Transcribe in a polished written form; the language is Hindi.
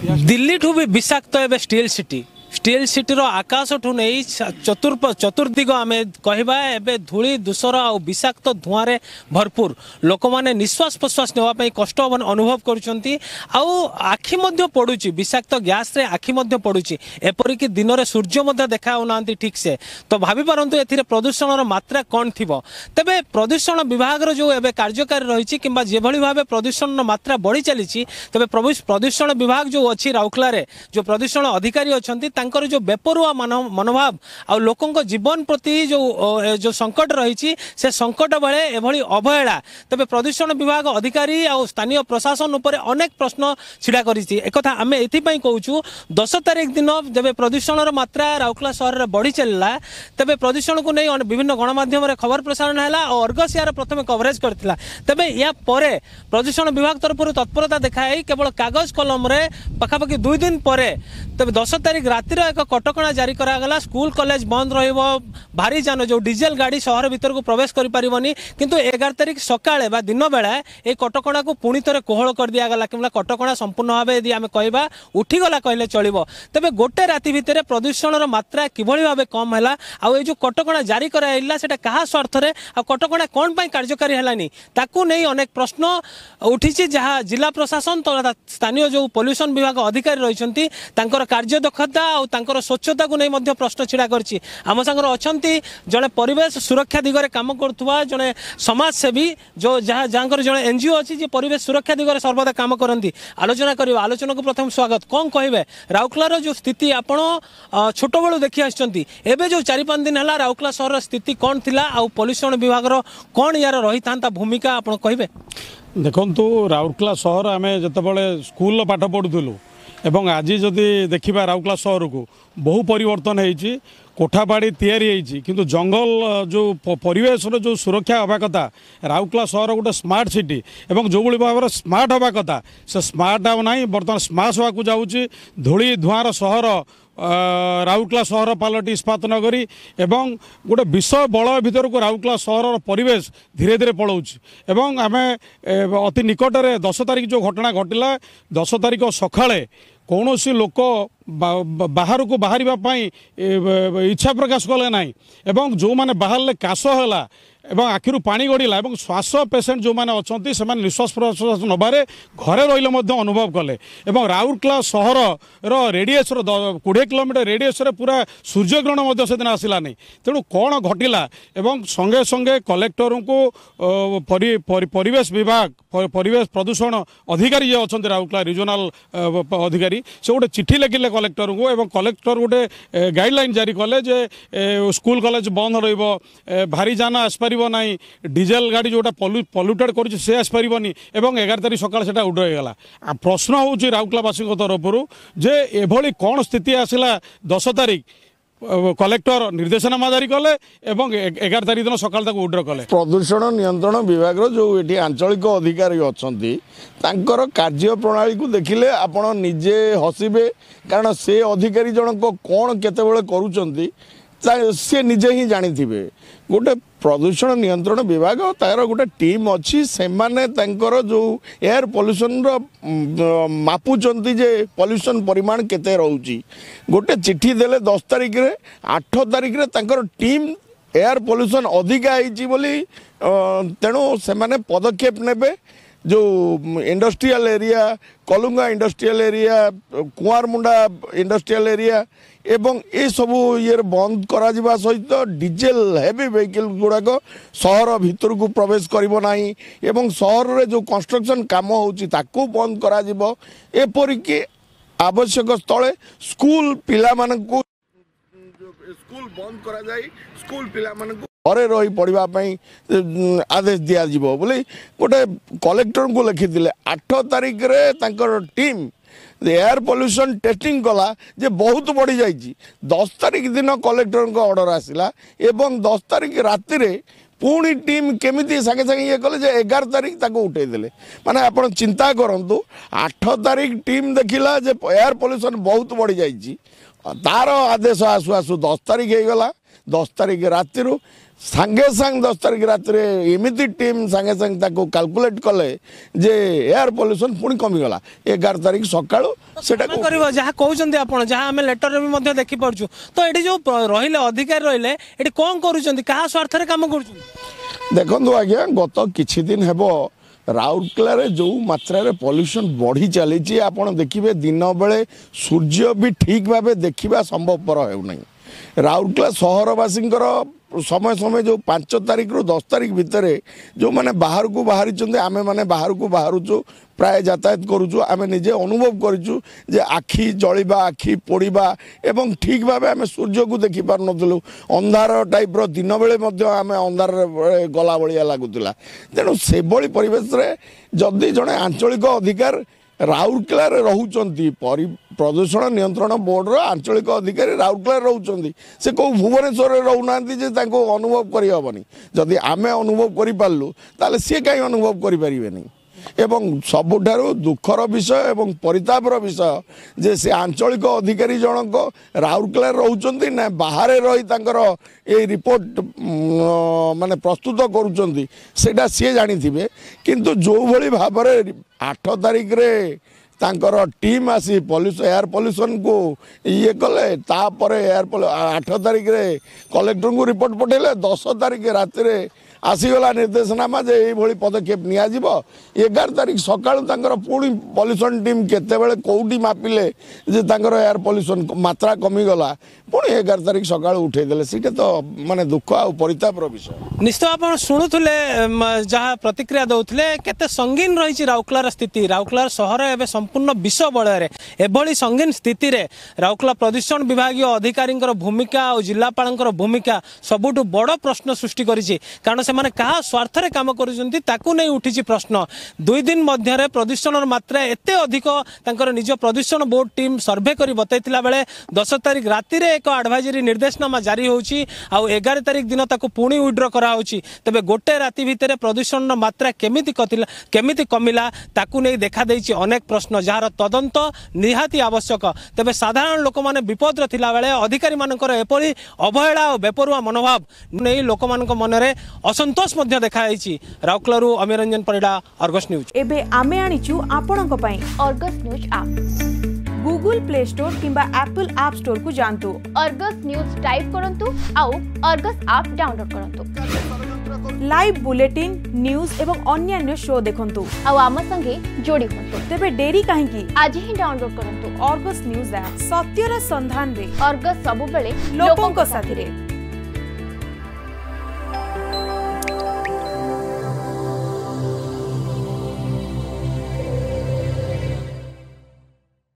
दिल्ली ठू भी विषाक्त एवं स्टील सिटी रो आकाश ठू नहीं चतुर्दिग आम कहवा एवं धूली दूषर आ विषाक्त धुआं रे भरपूर लोक मैंने निश्वास प्रश्वास नापी कष्ट अनुभव करुँच आखि पड़ुची विषाक्त गैस रे आखि पड़ुची एपरिक दिन में सूर्य देखाऊना ठीक से तो भावी परंतु ए प्रदूषण रो मात्रा कौन थी तेबे प्रदूषण विभाग रो जो एवं कार्यकारी रही किंबा जे भली भाबे प्रदूषण रो मात्रा बढ़ी चली तेबे प्रदूषण विभाग जो अच्छी राउरकेला रे जो प्रदूषण अधिकारी अच्छा तांकर जो बेपरुआ मनोभाव आ लोकों जीवन प्रति जो संकट रही से संकट बेले एभली अवहेला तेबे प्रदूषण विभाग अधिकारी आ स्थानीय प्रशासन उपर अनेक प्रश्न छिड़ा करी एक कथा आम एपाई कहूँ 10 तारिख दिन जब प्रदूषण मात्रा राउरकेला सहर में बढ़ी चलला तेबे प्रदूषण को नहीं विभिन्न गणमाध्यम रे खबर प्रसारण है और अर्गस यार प्रथम कवरेज करथिला तेबे या परे प्रदूषण विभाग तरफ तत्परता देखाई केवल कागज कलम रे पखापाखि 2 दिन पर तेबे 10 तारिख रातिर एक कटकणा जारी करागला स्कूल कॉलेज बंद रहिबो भारी जान जो डीजल गाड़ी शहर भीतर को प्रवेश कर पारिबनी किंतु 11 तारिख सकाळे बा दिन बेला ए कटकणा को पुणी थरे कोहळ कर दियागला किमला कटकणा संपूर्ण भाबे यदि आमे कहबा उठीगला कहले चलिबो तेबे गोटे राति भितर प्रदूषण रो मात्रा किभली भाबे कम हैला आ ए जो कटकणा जारी कराइला सेटा कहा स्वार्थ रे आ कटकणा कोन पई कार्यकारी हैलानी ताकू नै अनेक प्रश्न उठीची जहा जिला प्रशासन तथा स्थानीय जो पॉल्यूशन विभाग अधिकारी रहिसंती तांकर कार्यदक्षता और स्वच्छता को नहीं प्रश्न छिड़ा करछि आम संग अच्छी जड़े परिवेश सुरक्षा दिगरे काम करुवा जड़े समाजसेवी जो जहाँ जहाँ जो एनजीओ अच्छी परिवेश सुरक्षा दिगरे सर्वदा काम करती आलोचना कर आलोचना को प्रथम स्वागत कौन कहे राउरकेलार जो स्थिति आपण छोट बलू देखी आसछंती एबे जो 4-5 दिन है राउरकेला सहर स्थिति कौन थिला आ पॉल्यूशन विभाग कौन यार रही था भूमिका आप कहे देखु राउरकेला सहर आम जितेबाला स्कूल पाठ पढ़ुलू एवं आज जदि देखा राउरकेला सहर को बहु परिवर्तन होती कोठाबाड़ी यायी किंतु जंगल जो परिवेश जो सुरक्षा हवा कथा राउरकेला सहर गोटे स्मार्ट सिटी एवं जो भाव स्मार्ट हवा कथा से स्मार्ट हाँ ना बर्तमान स्मार्ट हवाकू जाऊँगी धूली धुआर सहर राउरकेला सहर पालटी इस्पात नगरी एवं गोटे विषय बल भर को राउरकेला सहर परिवेश धीरे धीरे पलाउछि एवं आम अति निकटरे 10 तारिख जो घटना घटला 10 तारिख सकाळे कौनसी लोक बाहर को बाहर इच्छा प्रकाश कले ना एवं जो मैंने बाहर काश है एवं आखिरू पानी गड़ला श्वास पेसेंट जो मैंने अच्छा से निश्वास प्रश्वास नबारे घरे रही अनुभव कले राउरकेला सहर रेडियस 20 किलोमीटर रेडियस पूरा सूर्यग्रहण से दिन आसलानी तेणु कौन घटला संगे संगे कलेक्टर को परिवेश विभाग परिवेश प्रदूषण अधिकारी जी अच्छा राउरकेला रिजोनाल अधिकारी से गोटे चिठी लिखिले कलेक्टर को एवं कलेक्टर गोटे गाइडलाइन जारी कले स्कूल कॉलेज बंद रही भारी जान आसपार नहीं डीजेल गाड़ी जोटा पल्यूटेड कर सी आसपारनी 11 तारिख सकाल से उड़ाईगला प्रश्न हूँ राउरकेलावासी तरफ जे एभली कौन स्थिति आसला 10 तारिख कलेक्टर निर्देशनामा जारी कले 11 तारिख दिन सकाल उड्र कले प्रदूषण नियंत्रण विभाग जो ये आंचलिक अधिकारी अच्छा कार्य प्रणाली को देखिले आपण निजे हसीबे कारण से अधिकारी जनक कौन केतेबेले करूचंती से निजे ही जानी थिबे गोटे प्रदूषण नियंत्रण विभाग तार गोटे टीम अच्छी से जो एयर पॉल्यूशन मापुंट जे पॉल्यूशन परिमाण केते रोची गोटे चिट्ठी देले 10 तारिख रे 8 तारिख रे तांकर टीम एयर पॉल्यूशन अधिका बोली तेणु से पदक्षेप नेबे जो industrial area Kalunga industrial area Kuarmunda industrial area एवं ये सबू ये बंद करा जिबा सहित डीजेल हेवी व्हीकल गुड़ाक सहर भीतर को प्रवेश करिबो नाही एवं सहर रे जो कंस्ट्रक्शन काम होउची ताकू बंद करा जिबो एपरि कि आवश्यक स्थले स्कूल पिला मानकू स्कूल बंद करा जाई स्कूल पिला मानकू घरे रही पढ़ा आदेश दिया दिज्व बोली गोटे कलेक्टर को लिखिदे 8 तारिख रे टीम एयर पॉल्यूशन टेस्टिंग कला जे बहुत बढ़ी जाइए 10 तारिख दिन कलेक्टर को ऑर्डर आसला एवं 10 तारिख राति पुणी टीम केमी सागे सागे ये कले 11 तारिख तक उठेदेले माने आप चिंता करूँ 8 तारिख टीम देखला एयर पॉल्यूशन बहुत बढ़ी जाइए तार आदेश आसू आसू 10 तारिख हो गला 10 तारिख रातिर सांगे सांग 10 तारिख रातिर एमिति टीम सांगे सांग ताको कैलकुलेट कले जे एयर पोल्यूशन पुणी कमी गला 11 तारिख सकाळ सेटा करबो जहा कहउचंदी आपण जहा हमें लेटर में मध्य देखि परछु तो एडी जो रहिले अधिकार रहिले एडी कोन करूचंदी कहा स्वार्थ रे काम करूचंदी देखंदो आज्ञा गत किछि दिन हेबो राउरकेला रे जो मात्रा रे पॉल्यूशन बढ़ी चली आपन देखिए दिन बेले सूर्य भी ठीक भाव देखा संभवपर होना राउरकेला सहरवासी समय समय जो 5 तारिख रु 10 तारिख भितर जो मैंने बाहर को बाहरी आम मैंने बाहर को बाहू प्राय यातायात करुचु आम निजे अनुभव करूँ जे आखि जलिबा आखि पोड़ा एवं ठीक भाव आम सूर्य को देखी पार नु अंधार टाइप दिन बेले आम अंधार गला भाया लगुला तेणु से भली परिवेश रे जदि जड़े आंचलिक अधिकार राउरकेला रोचती प्रदूषण नियंत्रण बोर्ड आंचलिक अधिकारी राउरकेला रोचती से कौ भुवनेश्वर रोना अनुभव करहबनी जदि आम अनुभव करूँ ताले सी कहीं अनुभव करें एवं सबुठार दुखर विषय एवं परितापर विषय जे से आंचलिक अधिकारी जनक राउरकेला रोचती ना बाहर रही ये रिपोर्ट माने प्रस्तुत करूटा सी जानी किंतु जो भली भाव 8 तारिख रे तांकर टीम आसी पॉल्यूशन एयर पॉल्यूशन को ये कले तापर एयर 8 तारिख रे कलेक्टर को रिपोर्ट पठेले 10 तारिख रात आसीगला निर्देशनामा जे ये पदक्षेप नियाजिब 11 तारिख सकाळु तांकर पुणी पॉल्यूशन टीम केतेबेले कोउडी मापिले जे तांकर एयर पॉल्यूशन मात्रा कमी गला पुणी 11 तारिख सकाळु उठे देले सीटा तो माने दुख आ परितापर विषय निश्चित आपण सुनुथले जहा प्रतिक्रिया दउथले केते संगीन रहिछि राउरकेला स्थिति राउरकेला शहर एबे संपूर्ण विश्व बळय एभली संगीन स्थिति रे राउरकेला प्रदूषण विभागीय अधिकारींकर भूमिका और जिल्लापालंकर भूमिका सबुठु बडो प्रश्न सृष्टि करिछि कारण माने कहा स्वार्थ रे काम करूछंती ताकू नै उठिछि प्रश्न 2 दिन मध्ये रे प्रदूषण मात्रा एते अधिक तांकर निज प्रदूषण बोर्ड टीम सर्वे करी बताइतिला बेले 10 तारिख राति रे एक एडवाइजरी निर्देशनामा जारी होउछि आ 11 तारिख दिन ताकू पुणी विड्रो करा होउछि तबे गोटे राति भितरे प्रदूषण मात्रा केमिति कमिला ताकू नै देखा दैछि अनेक प्रश्न जार तदंत निहाती आवश्यक तबे साधारण लोक माने विपद रे थिला बेले अधिकारी मानकर एपरि अवहेला और बेपरुवा मनोभाव नै लोक मानक मन रे संतोष मध्य देखा राउरकेलारू अमीर रंजन परिडा अर्गस न्यूज एबे आमे आनिचु आपणक पई Argus news app Google Play Store किंबा एप्पल ऐप स्टोर को जानतु अर्गस न्यूज टाइप करंतु आउ अर्गस ऐप डाउनलोड करंतु लाइव बुलेटिन न्यूज एवं अन्य शो देखंतु आउ आम संगे जोडी होतु तबे डेरी काहे की आज ही डाउनलोड करंतु अर्गस न्यूज ऐप सत्यरा संधान रे अर्गस सब बेले लोकन को साथी रे।